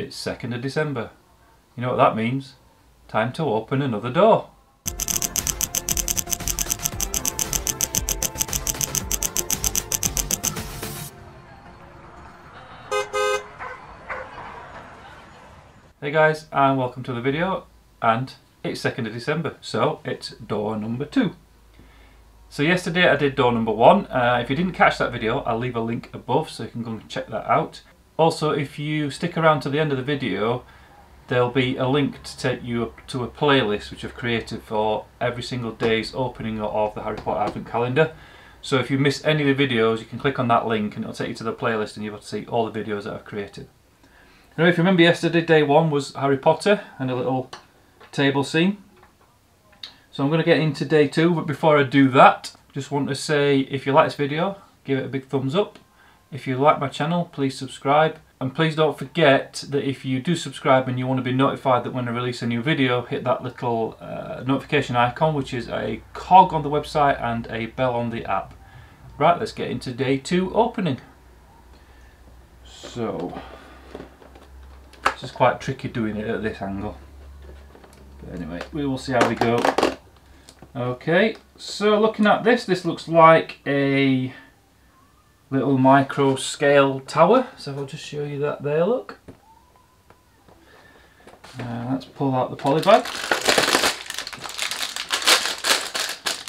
It's 2nd of December. You know what that means? Time to open another door. Hey guys, and welcome to the video, and it's 2nd of December, so it's door number 2. So yesterday I did door number 1. If you didn't catch that video, I'll leave a link above so you can go and check that out. Also, if you stick around to the end of the video, there'll be a link to take you to a playlist which I've created for every single day's opening of the Harry Potter Advent Calendar. So if you miss any of the videos, you can click on that link and it'll take you to the playlist and you'll be able to see all the videos that I've created. Now, if you remember yesterday, day 1 was Harry Potter and a little table scene. So I'm going to get into day 2, but before I do that, just want to say if you like this video, give it a big thumbs up. If you like my channel, please subscribe. And please don't forget that if you do subscribe and you want to be notified that when I release a new video, hit that little notification icon, which is a cog on the website and a bell on the app. Right, let's get into day 2 opening. So... this is quite tricky doing it at this angle, but anyway, we will see how we go. Okay, so looking at this, this looks like a little micro scale tower, so I'll just show you that there, look. Let's pull out the poly bag. You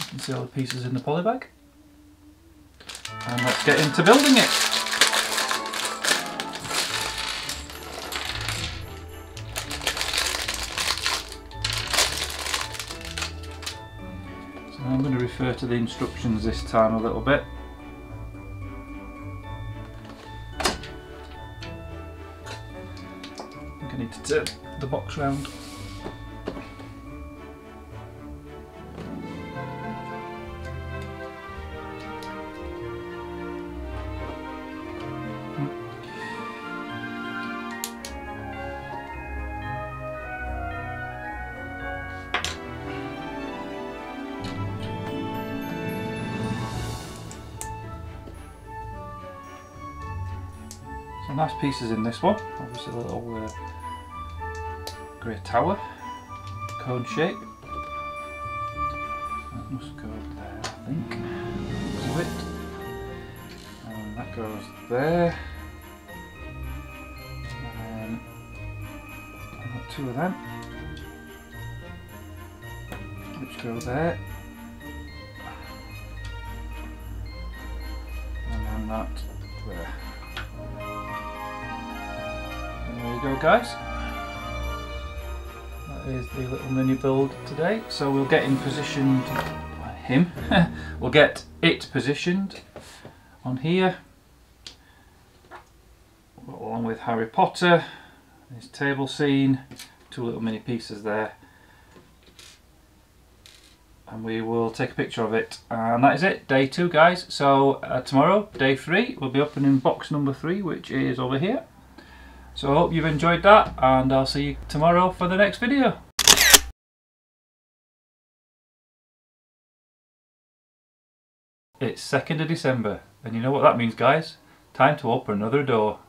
can see all the pieces in the poly bag. And let's get into building it. I'm going to refer to the instructions this time a little bit. I think I need to turn the box round. Nice pieces in this one, obviously a little grey tower, cone shape. That must go there, I think. That's it. And that goes there. And I've got 2 of them, which go there. And then that there. There you go, guys. That is the little mini build today. So we'll get him positioned. We'll get it positioned on here, along with Harry Potter, his table scene, 2 little mini pieces there, and we will take a picture of it. And that is it, day 2, guys. So tomorrow, day 3, we'll be opening box number 3, which is over here. So I hope you've enjoyed that, and I'll see you tomorrow for the next video. It's 2nd of December, and you know what that means, guys? Time to open another door.